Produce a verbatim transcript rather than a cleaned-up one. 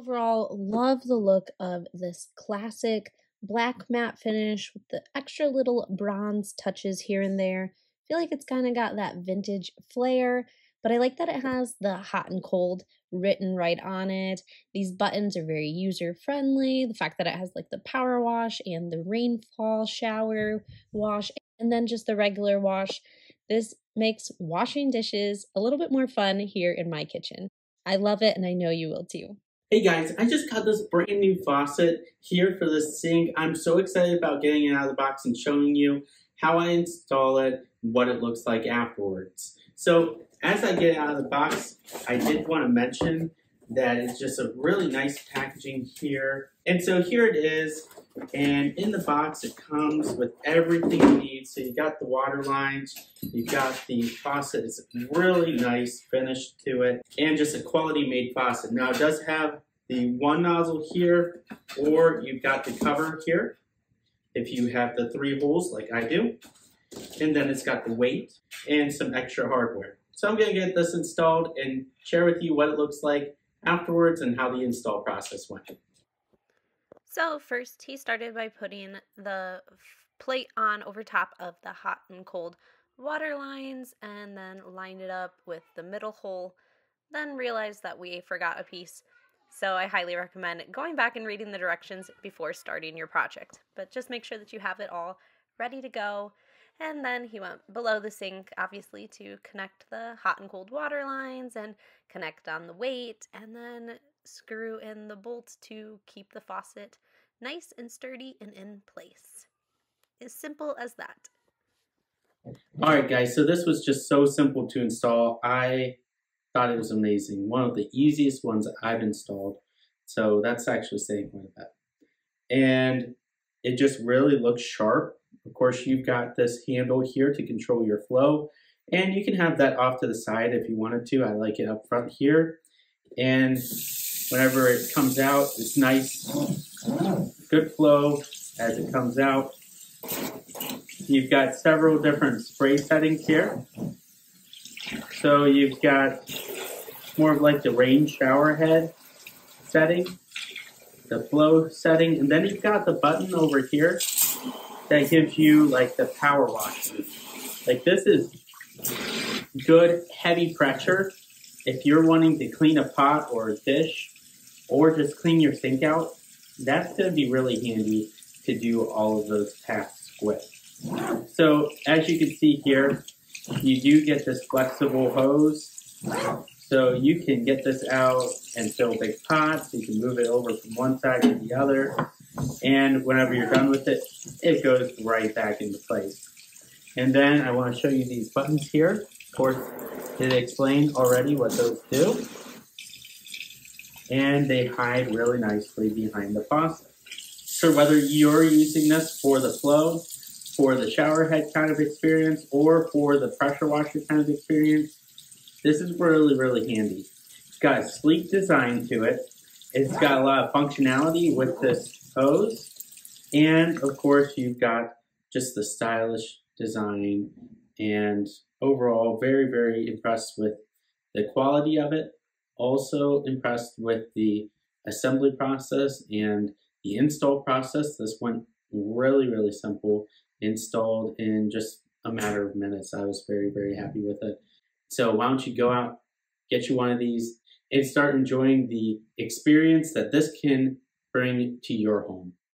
overall, love the look of this classic black matte finish with the extra little bronze touches here and there. I feel like it's kind of got that vintage flair, but I like that it has the hot and cold written right on it. These buttons are very user-friendly. The fact that it has like the power wash and the rainfall shower wash and then just the regular wash. This makes washing dishes a little bit more fun here in my kitchen. I love it and I know you will too. Hey guys, I just got this brand new faucet here for the sink. I'm so excited about getting it out of the box and showing you how I install it, what it looks like afterwards. So as I get it out of the box, I did want to mention that it's just a really nice packaging here. And so here it is, and in the box it comes with everything you need. So you got the water lines, you've got the faucet. It's a really nice finish to it, and just a quality made faucet. Now it does have the one nozzle here, or you've got the cover here if you have the three holes like I do. And then it's got the weight and some extra hardware. So I'm gonna get this installed and share with you what it looks like afterwards and how the install process went. So first he started by putting the plate on over top of the hot and cold water lines and then lined it up with the middle hole, then realized that we forgot a piece. So I highly recommend going back and reading the directions before starting your project, but just make sure that you have it all ready to go. And then he went below the sink, obviously, to connect the hot and cold water lines and connect on the weight, and then screw in the bolts to keep the faucet nice and sturdy and in place. As simple as that. All right, guys, so this was just so simple to install. I thought it was amazing. One of the easiest ones I've installed. So that's actually saying quite a bit. And it just really looks sharp. Of course, you've got this handle here to control your flow, and you can have that off to the side if you wanted to. I like it up front here, and whenever it comes out, it's nice, good flow as it comes out. You've got several different spray settings here. So you've got more of like the rain shower head setting, the flow setting, and then you've got the button over here that gives you like the power wash. Like, this is good heavy pressure if you're wanting to clean a pot or a dish or just clean your sink out. That's gonna be really handy to do all of those tasks with. So as you can see here, you do get this flexible hose. So you can get this out and fill big pots. You can move it over from one side to the other. And whenever you're done with it, it goes right back into place. And then I want to show you these buttons here. Of course, did I explain already what those do? And they hide really nicely behind the faucet. So whether you're using this for the flow, for the shower head kind of experience, or for the pressure washer kind of experience, this is really, really handy. It's got a sleek design to it. It's got a lot of functionality with this hose. And of course, you've got just the stylish design, and overall very, very impressed with the quality of it. Also impressed with the assembly process and the install process. This went really, really simple, installed in just a matter of minutes. I was very, very happy with it. So why don't you go out, get you one of these, and start enjoying the experience that this can bring to your home.